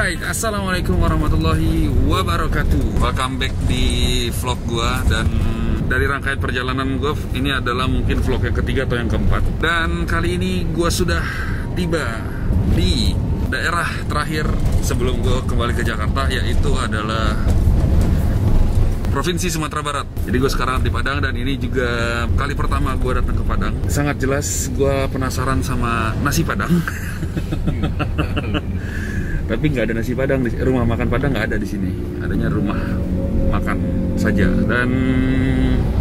Alright, assalamualaikum warahmatullahi wabarakatuh. Welcome back di vlog gua. Dan dari rangkaian perjalanan gua, ini adalah mungkin vlog yang ketiga atau yang keempat. Dan kali ini gua sudah tiba di daerah terakhir sebelum gua kembali ke Jakarta, yaitu adalah Provinsi Sumatera Barat. Jadi gua sekarang di Padang, dan ini juga kali pertama gua datang ke Padang. Sangat jelas gua penasaran sama nasi Padang. Tapi nggak ada nasi Padang, rumah makan Padang nggak ada di sini. Adanya rumah makan saja. Dan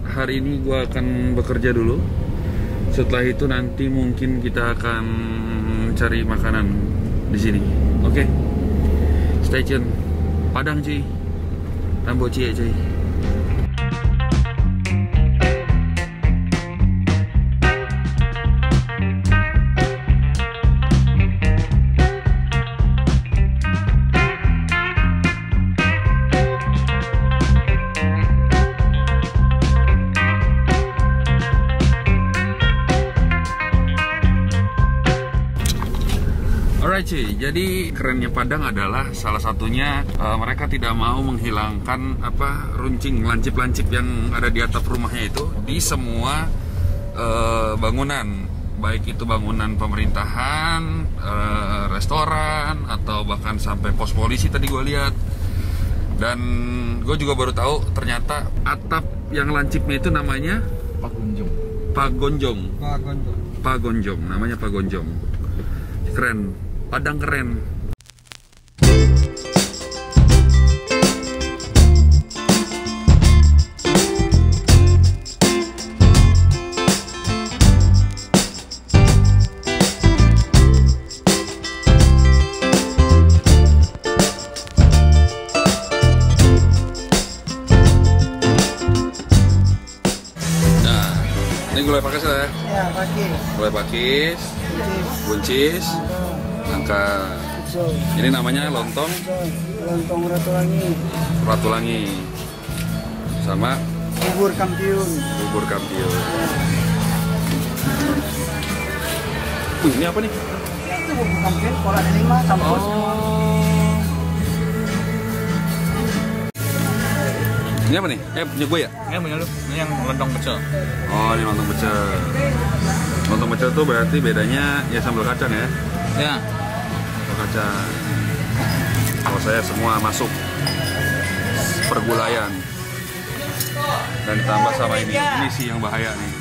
hari ini gue akan bekerja dulu. Setelah itu nanti mungkin kita akan cari makanan di sini. Oke, stay tune. Padang cuy, Tambo cie cuy. Jadi kerennya Padang adalah salah satunya mereka tidak mau menghilangkan runcing, lancip-lancip yang ada di atap rumahnya itu di semua bangunan, baik itu bangunan pemerintahan, restoran, atau bahkan sampai pos polisi tadi gue lihat. Dan gue juga baru tahu ternyata atap yang lancipnya itu namanya pagonjong. Pagonjong. Pagonjong. Pagonjong, namanya pagonjong. Keren. Padang keren. Nah, ini gulai pakis ya? Iya, pakis. Gulai pakis, buncis. Langka. Ini namanya lontong. Lontong Ratulangi. Ratulangi. Sama bubur kampiun. Bubur kampiun. Ini apa nih? Itu bubur kampiun, kolak lima campur. Oh. Ini apa nih? Punya gue ya? Ini punya lu. Ini yang lontong pecel. Oh, ini lontong pecel. Lontong pecel tuh berarti bedanya ya sambal kacang ya? Ya. Kacang. Kalau saya semua masuk pergulayan, dan ditambah sama ini sih yang bahaya nih,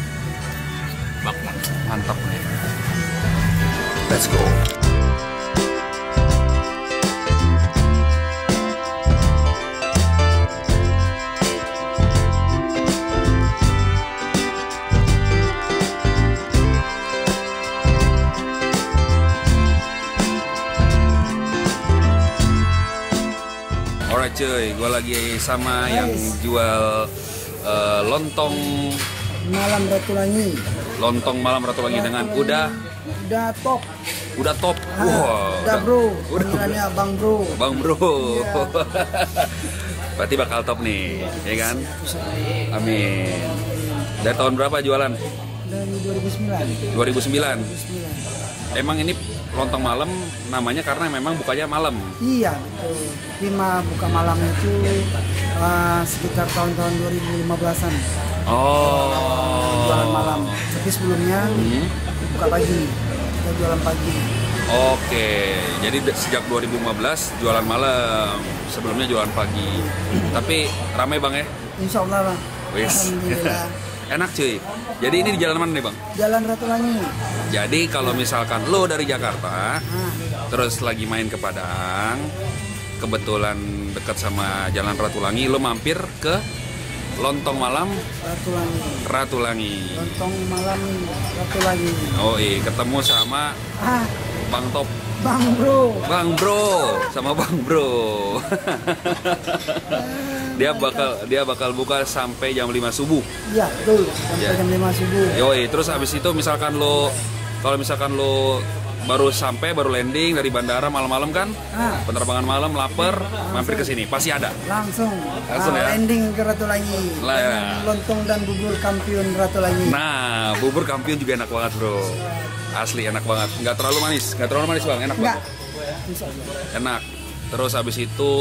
bakwan mantap nih. Let's go. Cuy, gue lagi sama yang jual lontong malam Ratulangi. Lontong malam Ratulangi dengan udah. Udah top. Udah top. Wah. Wow. Udah bro. Udah bang bro. Bang bro. Iya. Berarti bakal top nih, ya kan? Amin. Dari tahun berapa jualan? Dari 2009. 2009. Emang ini lontong malam namanya karena memang bukanya malam. Iya, betul. Lima buka malam itu sekitar tahun-tahun 2015-an. Oh. Jualan malam. Tapi sebelumnya buka pagi. Kita jualan pagi. Oke. Jadi sejak 2015 jualan malam. Sebelumnya jualan pagi. Tapi ramai bang ya? Insya Allah bang. Wis. Enak cuy. Jadi ini di jalan mana nih bang? Jalan Ratulangi. Jadi kalau misalkan lo dari Jakarta, terus lagi main ke Padang, kebetulan dekat sama jalan Ratulangi, lo mampir ke lontong malam Ratulangi. Lontong malam Ratulangi. Oh iya, ketemu sama Bang Top. Bang Bro. Bang Bro, sama Bang Bro. dia bakal buka sampai jam 5 subuh. Iya, betul. Sampai jam 5 subuh. Yoi, terus habis itu misalkan lo baru sampai, baru landing dari bandara malam-malam kan? Penerbangan malam, lapar, mampir ke sini, pasti ada. Langsung ya. Landing ke Ratulangi. Lontong dan bubur kampiun Ratulangi. Nah, bubur kampiun juga enak banget, Bro. Asli enak banget. Nggak terlalu manis bang, enak banget. Enak. Terus habis itu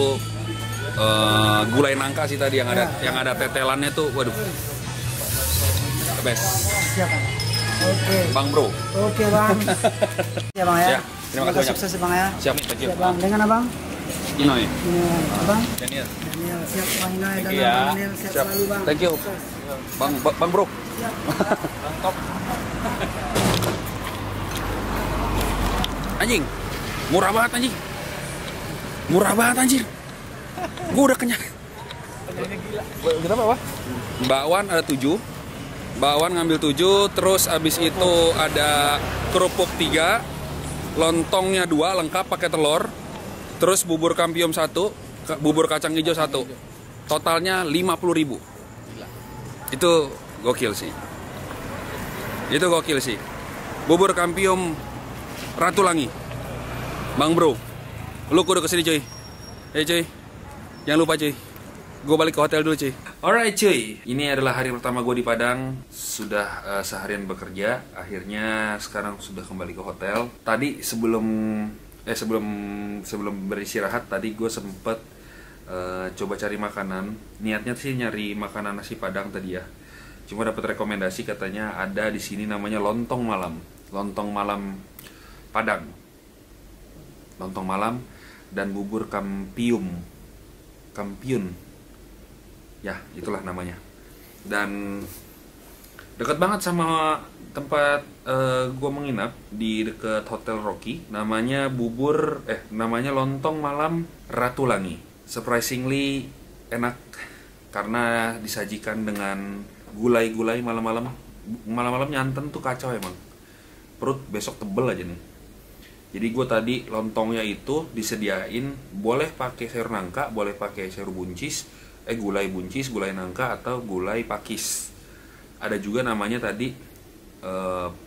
gulai nangka sih tadi yang ada tetelannya tuh, waduh. The best. Siap, Bang. Oke. Bang Bro. Oke, Bang. Ya, Bang ya. Terima kasih banyak. Sukses, Bang ya. Siap, siap, Bang. Dengan Abang? Inoy. Abang? Daniel. Daniel, siap Bang Inoy dan Bang Daniel. Siap selalu, Bang. Thank you. Bang Bro. Siap. Bang Top. Anjing. Murah banget anjing. Murah banget anjir. Gue udah kenyang. Kita apa? Bakwan ada 7. Bakwan ngambil 7, terus abis itu ada kerupuk 3, lontongnya 2 lengkap pakai telur, terus bubur kampiun 1, bubur kacang hijau 1. Totalnya 50.000. Itu gokil sih. Itu gokil sih. Bubur kampiun Ratulangi. Bang Bro, lu kudu kesini cuy. Hey cuy, jangan lupa cuy. Gue balik ke hotel dulu cuy. Alright cuy, ini adalah hari pertama gue di Padang. Sudah seharian bekerja. Akhirnya sekarang sudah kembali ke hotel. Tadi sebelum beristirahat tadi gue sempet coba cari makanan. Niatnya sih nyari makanan nasi Padang tadi ya. Cuma dapat rekomendasi katanya ada di sini namanya lontong malam. Lontong malam Padang. Lontong malam dan bubur kampiun. Ya, itulah namanya. Dan dekat banget sama tempat gue menginap di dekat Hotel Rocky. Namanya namanya lontong malam Ratulangi. Surprisingly enak karena disajikan dengan gulai-gulai malam-malam. Malam-malam nyanten tuh kacau emang. Perut besok tebel aja nih. Jadi gue tadi lontongnya itu disediain boleh pakai sayur nangka, boleh pakai sayur buncis. Gulai buncis, gulai nangka, atau gulai pakis. Ada juga namanya tadi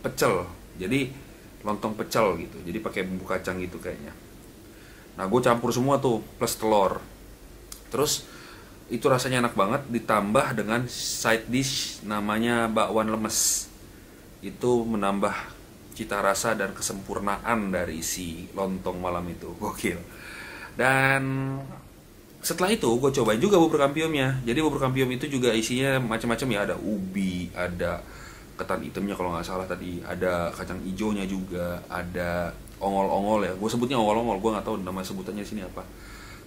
pecel. Jadi lontong pecel gitu. Jadi pakai bumbu kacang gitu kayaknya. Nah gue campur semua tuh plus telur. Terus itu rasanya enak banget. Ditambah dengan side dish namanya bakwan lemes. Itu menambah cita rasa dan kesempurnaan dari si lontong malam itu. Gokil. Dan setelah itu gue cobain juga bubur kampiunnya. Jadi bubur kampiun itu juga isinya macam-macam ya, ada ubi, ada ketan hitamnya kalau nggak salah tadi, ada kacang hijaunya juga, ada ongol-ongol ya. Gue sebutnya ongol-ongol, gue nggak tahu nama sebutannya sini apa.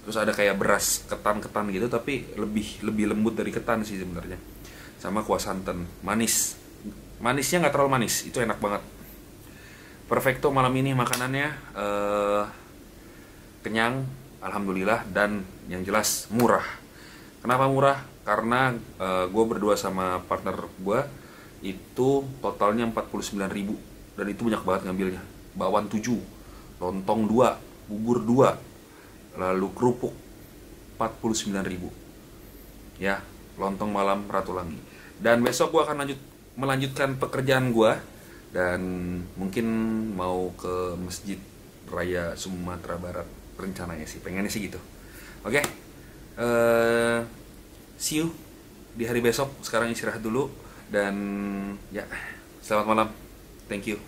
Terus ada kayak beras ketan-ketan gitu, tapi lebih lembut dari ketan sih sebenarnya. Sama kuah santan, manis. Manisnya nggak terlalu manis, itu enak banget. Perfecto malam ini makanannya, kenyang. Alhamdulillah, dan yang jelas murah. Kenapa murah? Karena gue berdua sama partner gue itu totalnya 49.000. Dan itu banyak banget ngambilnya. Bakwan 7, lontong 2, bubur 2, lalu kerupuk 49.000. Ya, lontong malam Ratulangi. Dan besok gue akan melanjutkan pekerjaan gue. Dan mungkin mau ke Masjid Raya Sumatera Barat. Rencananya sih, pengennya sih gitu. Oke, see you di hari besok. Sekarang istirahat dulu. Dan ya, selamat malam. Thank you.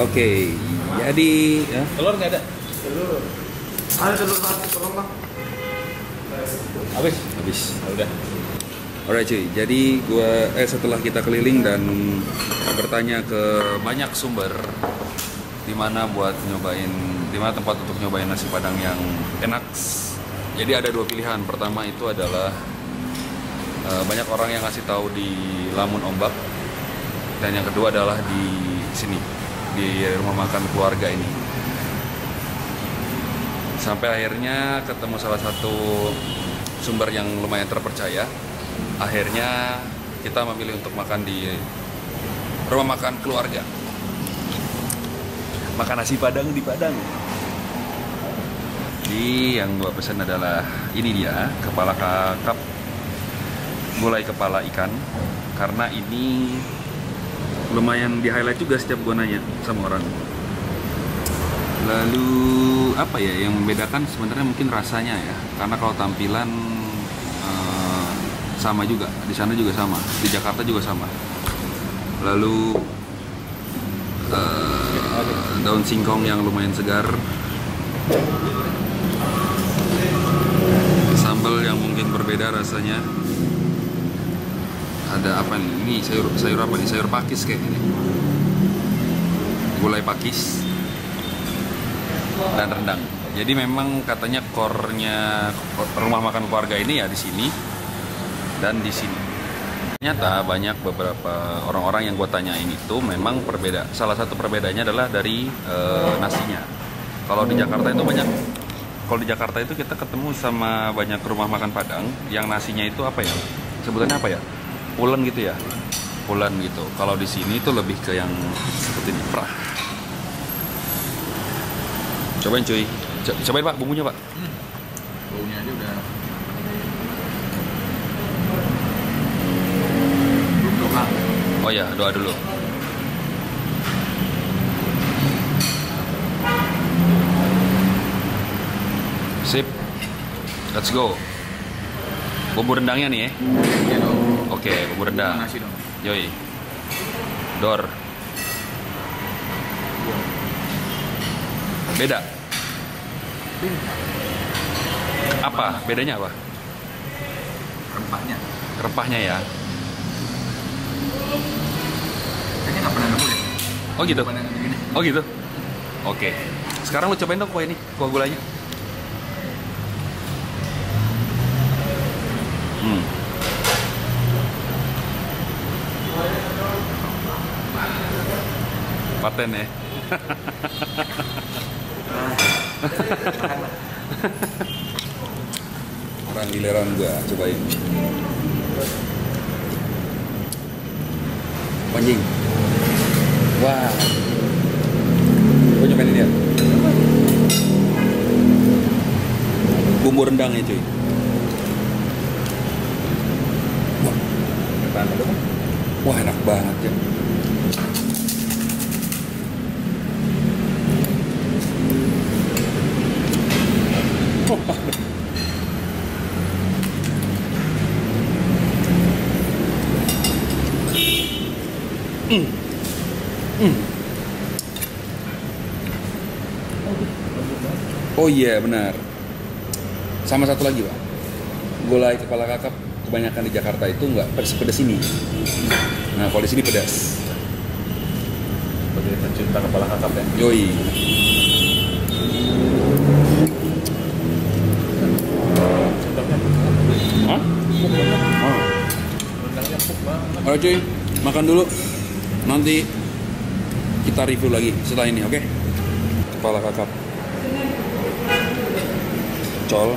Oke, jadi ya. Telur nggak ada? Telur. Ada telur satu, tolong bang. Habis? Habis. Oh, udah. Alright cuy, jadi gua setelah kita keliling dan bertanya ke banyak sumber di mana buat nyobain, di mana tempat untuk nyobain nasi padang yang enak. Jadi ada dua pilihan. Pertama itu adalah banyak orang yang ngasih tahu di Lamun Ombak, dan yang kedua adalah di sini, di rumah makan keluarga ini. Sampai akhirnya ketemu salah satu sumber yang lumayan terpercaya. Akhirnya kita memilih untuk makan di rumah makan keluarga. Makan nasi padang di Padang. Jadi yang gua pesan adalah ini dia, kepala kakap, gulai kepala ikan. Karena ini lumayan di highlight juga setiap gua nanya sama orang. Lalu apa ya yang membedakan sebenarnya mungkin rasanya ya, karena kalau tampilan sama juga, di sana juga sama, di Jakarta juga sama. Lalu daun singkong yang lumayan segar, sambal yang mungkin berbeda rasanya. Ada apa nih? Ini sayur apa nih? Sayur pakis kayak gini. Gulai pakis dan rendang. Jadi memang katanya core-nya rumah makan keluarga ini ya di sini dan di sini. Ternyata banyak beberapa orang-orang yang gue tanyain itu memang berbeda. Salah satu perbedaannya adalah dari nasinya. Kalau di Jakarta itu banyak, kalau di Jakarta itu kita ketemu sama banyak rumah makan Padang yang nasinya itu apa ya? Sebutannya apa ya? Pulen gitu ya? Pulen gitu. Kalau di sini itu lebih ke yang seperti ini, prah. Cobain cuy. Cobain pak, bumbunya pak. Bumbunya aja udah. Oh ya, doa dulu. Sip. Let's go. Bubur rendangnya nih ya. Iya dong. Oke, bubur rendang. Nasi dong. Yoi. Dor. Beda. Apa? Bedanya apa? Rempahnya. Rempahnya ya. Kayaknya nggak pernah nemu deh. Oh gitu? Oh gitu? Oke. Sekarang lu cobain dong kuah ini, kuah gulanya. Paten ya? Orang giliran gua, cobain. Anjing. Wah. Gua nyobain ini ya. Bumbu rendang ya, cuy. Wah, enak banget ya. Oh iya benar. Sama satu lagi pak, gulai kepala kakap kebanyakan di Jakarta itu nggak pedas-pedas ini. Nah kalau di sini pedas. Seperti pecinta kepala kakap ya. Yoi. Hah? Oh. Oke cuy, makan dulu. Nanti kita review lagi setelah ini, oke? Okay? Kepala kakap. Col.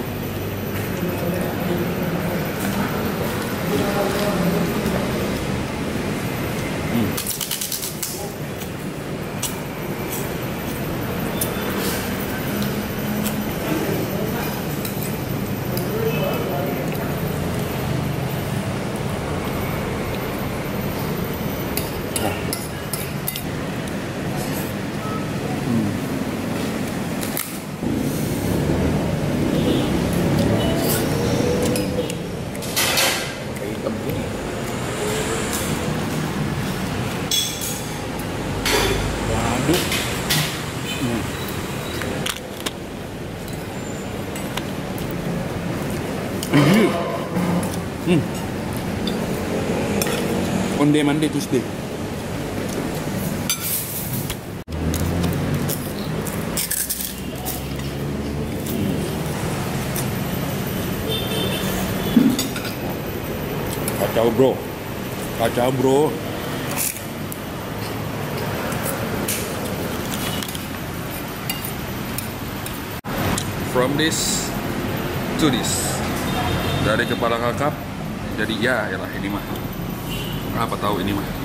Onde mandi Tuesday. Kacau bro, kacau bro. From this to this, dari kepala kakap jadi ya lah ini mah. Apa tahu ini mah.